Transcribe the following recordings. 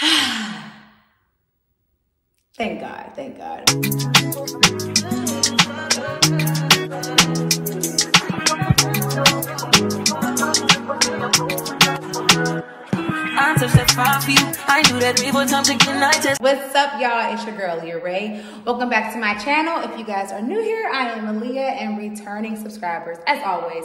Thank God, thank God. What's up, y'all? It's your girl, Aliya Wray. Welcome back to my channel. If you guys are new here, I am Aliya, and returning subscribers, as always,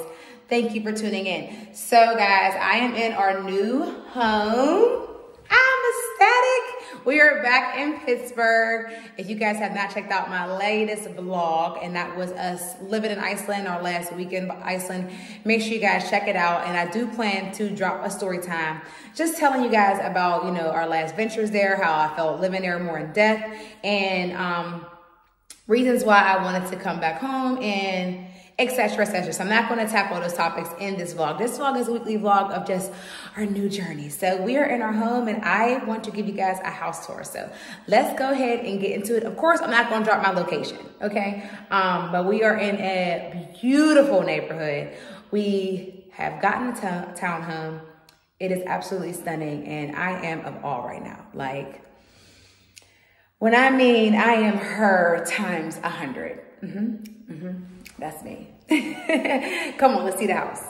thank you for tuning in. So, guys, I am in our new home. I'm ecstatic. We are back in Pittsburgh. If you guys have not checked out my latest vlog, and that was us living in Iceland, our last weekend in Iceland, make sure you guys check it out. And I do plan to drop a story time just telling you guys about, you know, our last ventures there, how I felt living there more in depth, and reasons why I wanted to come back home, and etc., etc. So I'm not going to tackle those topics in this vlog. This vlog is a weekly vlog of just our new journey. So we are in our home, and I want to give you guys a house tour. So let's go ahead and get into it. Of course, I'm not going to drop my location, okay? But we are in a beautiful neighborhood. We have gotten a townhome. It is absolutely stunning, and I am of all right now. Like, when I mean I am her times 100. That's me. Come on, let's see the house.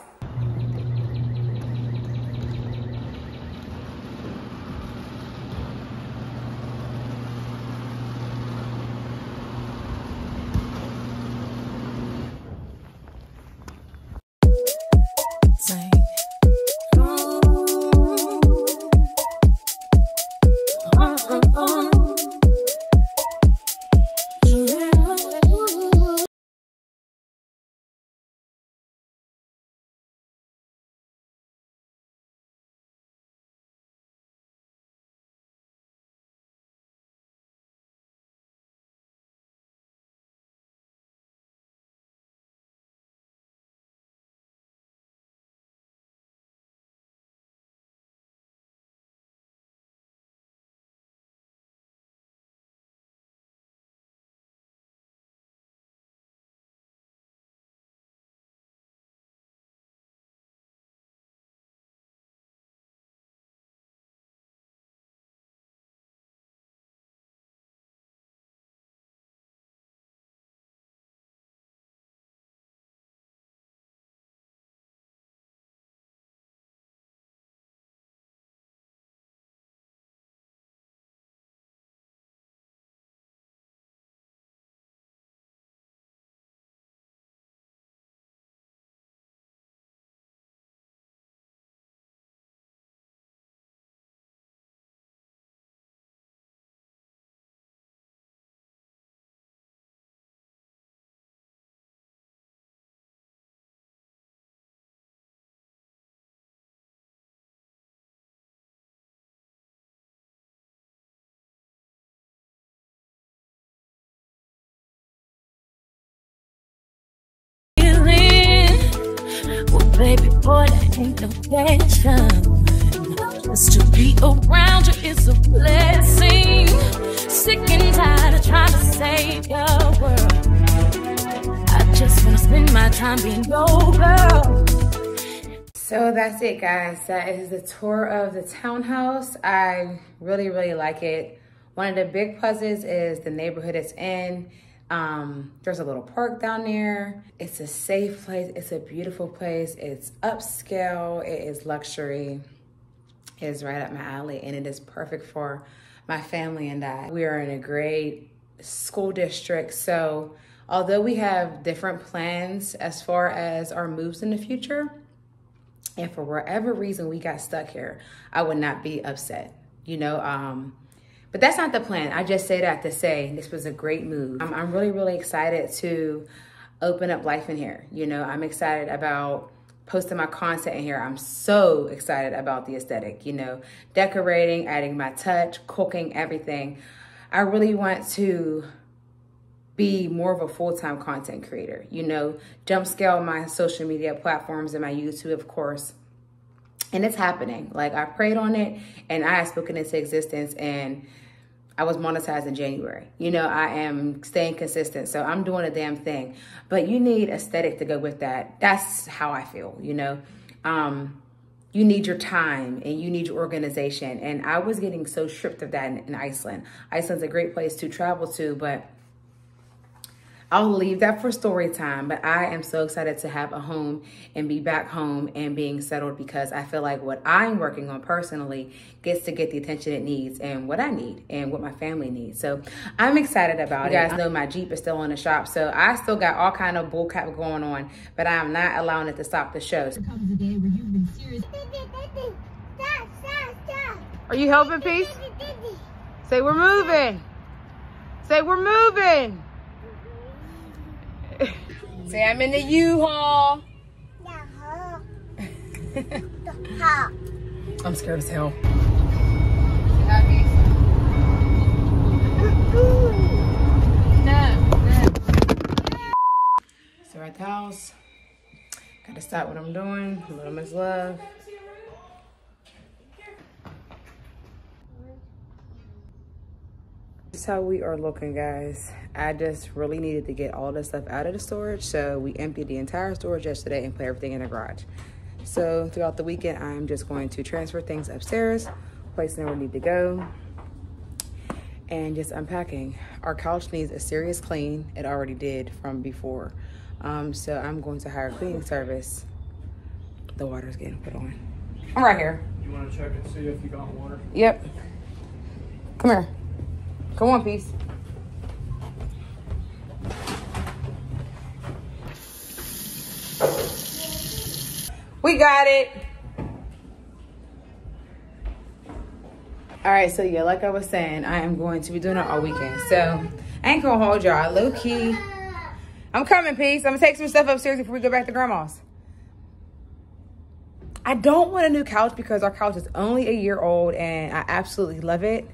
Baby boy, that ain't no tension. Just to be around you is a blessing. Sick and tired of trying to save your world. I just wanna spend my time being your girl. So that's it, guys. That is the tour of the townhouse. I really, really like it. One of the big pluses is the neighborhood it's in. There's a little park down there. It's a safe place. It's a beautiful place. It's upscale. It is luxury. It is right up my alley, and it is perfect for my family and I. We are in a great school district. So although we have different plans as far as our moves in the future, and for whatever reason we got stuck here, I would not be upset, you know. But that's not the plan. I just say that to say this was a great move. I'm really, really excited to open up life in here. You know, I'm excited about posting my content in here. I'm so excited about the aesthetic, you know, decorating, adding my touch, cooking, everything. I really want to be more of a full-time content creator, you know, jump scale my social media platforms and my YouTube, of course. And it's happening. Like, I prayed on it, and I have spoken into existence, and I was monetized in January. You know, I am staying consistent, so I'm doing a damn thing. But you need aesthetic to go with that. That's how I feel, you know. you need your time and you need your organization. And I was getting so stripped of that in Iceland. Iceland's a great place to travel to, but I'll leave that for story time. But I am so excited to have a home and be back home and being settled, because I feel like what I'm working on personally gets to get the attention it needs and what I need and what my family needs. So I'm excited about it. You guys know my Jeep is still in the shop, so I still got all kind of bull crap going on, but I'm not allowing it to stop the show. There comes a day where you've been serious. Stop, stop, stop. Are you helping, Peace? Say we're moving. Say we're moving. Say I'm in the U-Haul. I'm scared as hell. So we're at the house. Gotta stop what I'm doing. A little Miss Love. This is how we are looking, guys. I just really needed to get all this stuff out of the storage, so we emptied the entire storage yesterday and put everything in the garage. So throughout the weekend, I'm just going to transfer things upstairs, place them where we need to go, and just unpacking. Our couch needs a serious clean. It already did from before. So I'm going to hire a cleaning service. The water's getting put on. I'm right here. You want to check and see if you got water? Yep. Come here. Come on, Peace. We got it. All right, so yeah, like I was saying, I am going to be doing it all weekend. So I ain't gonna hold y'all, low key. I'm coming, Peace. I'm gonna take some stuff upstairs before we go back to Grandma's. I don't want a new couch because our couch is only a year old and I absolutely love it.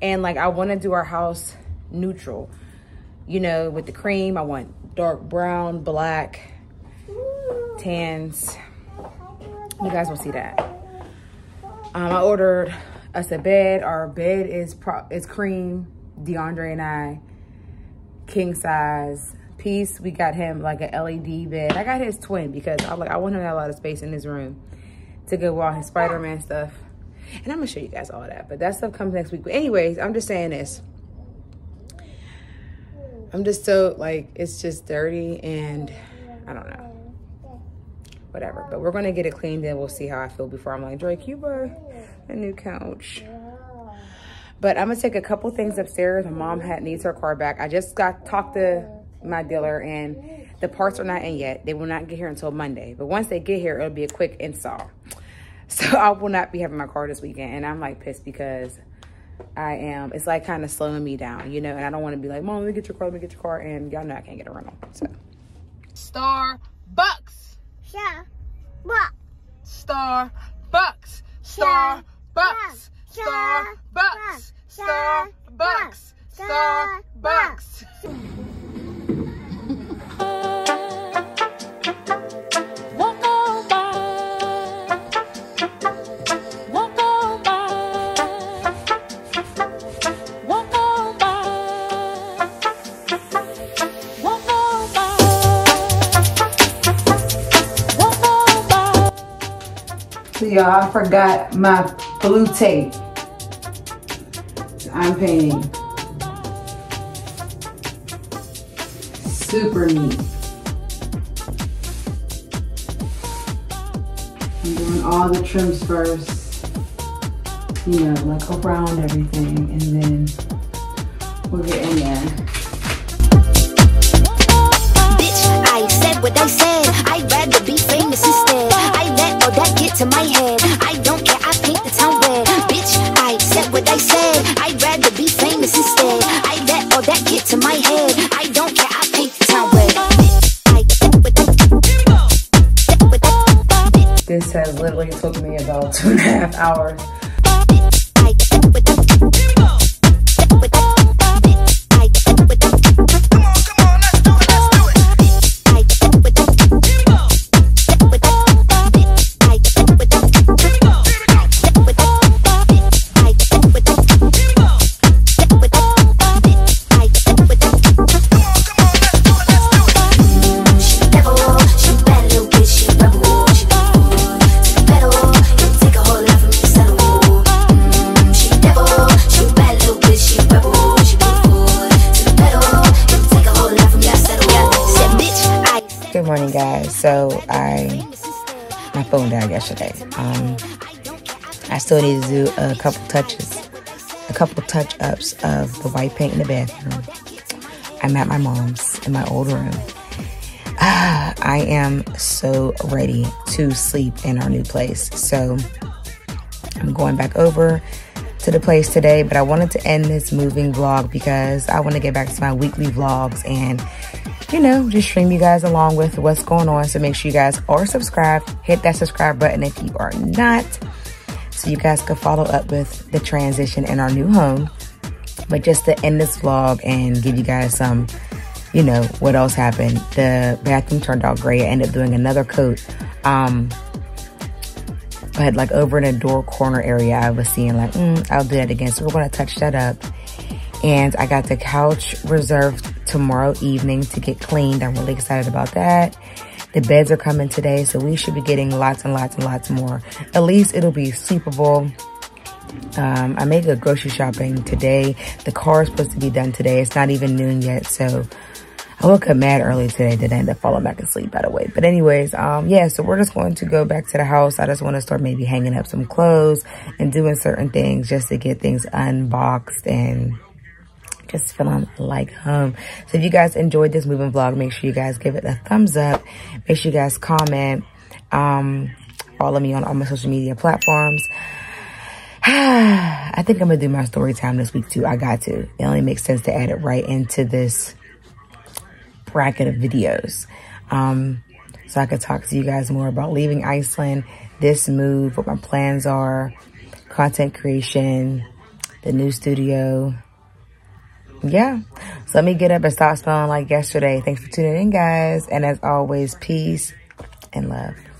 And like, I want to do our house neutral, you know, with the cream. I want dark brown, black, tans. You guys will see that. I ordered us a bed. Our bed is cream. DeAndre and I, king size. Peace, we got him like an LED bed. I got his twin because I want him to have a lot of space in his room to go with all his Spider-Man stuff. And I'm gonna show you guys all that, but that stuff comes next week. But anyways, I'm just saying this. I'm just so, like, it's just dirty and I don't know. Whatever, but we're gonna get it cleaned and we'll see how I feel before I'm like, Drake, you bought a new couch. But I'm gonna take a couple things upstairs. My mom needs her car back. I just talked to my dealer and the parts are not in yet. They will not get here until Monday. But once they get here, it'll be a quick install. So I will not be having my car this weekend. And I'm like pissed because it's like kind of slowing me down, you know? And I don't want to be like, Mom, let me get your car, let me get your car. And y'all know I can't get a rental, so. Starbucks. Starbucks. Starbucks. Starbucks. Starbucks. Starbucks. Starbucks. Y'all, I forgot my blue tape. I'm painting. Super neat. I'm doing all the trims first, you know, like around everything, and then we'll get in there. Bitch, I said what I said. I'd rather be famous instead. That get to my head. I don't care, I paint the town red. Bitch, I said what I said. I'd rather be famous instead. I let all that get to my head. I don't care, I paint the town red. This has literally took me about 2.5 hours. morning, guys. So my phone died yesterday. I still need to do a couple touch-ups of the white paint in the bathroom. I'm at my mom's in my old room. I am so ready to sleep in our new place. So I'm going back over to the place today, but I wanted to end this moving vlog because I want to get back to my weekly vlogs and, you know, just stream you guys along with what's going on. So make sure you guys are subscribed. Hit that subscribe button if you are not, so you guys can follow up with the transition in our new home. But just to end this vlog and give you guys some, you know, what else happened. The bathroom turned out gray. I ended up doing another coat. But like over in the door corner area, I was seeing like, I'll do that again. So we're gonna touch that up. And I got the couch reserved tomorrow evening to get cleaned. I'm really excited about that. The beds are coming today, so we should be getting lots and lots and lots more. At least it'll be sleepable. I may go grocery shopping today. The car is supposed to be done today. It's not even noon yet, so I woke up mad early today. Did I end up falling back asleep, by the way? But anyways, yeah, so we're just going to go back to the house. I just want to start maybe hanging up some clothes and doing certain things just to get things unboxed and just feeling like home. So if you guys enjoyed this moving vlog, make sure you guys give it a thumbs up. Make sure you guys comment. Follow me on all my social media platforms. I think I'm going to do my story time this week, too. I got to. It only makes sense to add it right into this bracket of videos, so I could talk to you guys more about leaving Iceland, this move, what my plans are, content creation, the new studio. Yeah, so let me get up and stop smelling like yesterday. Thanks for tuning in, guys, and as always, peace and love.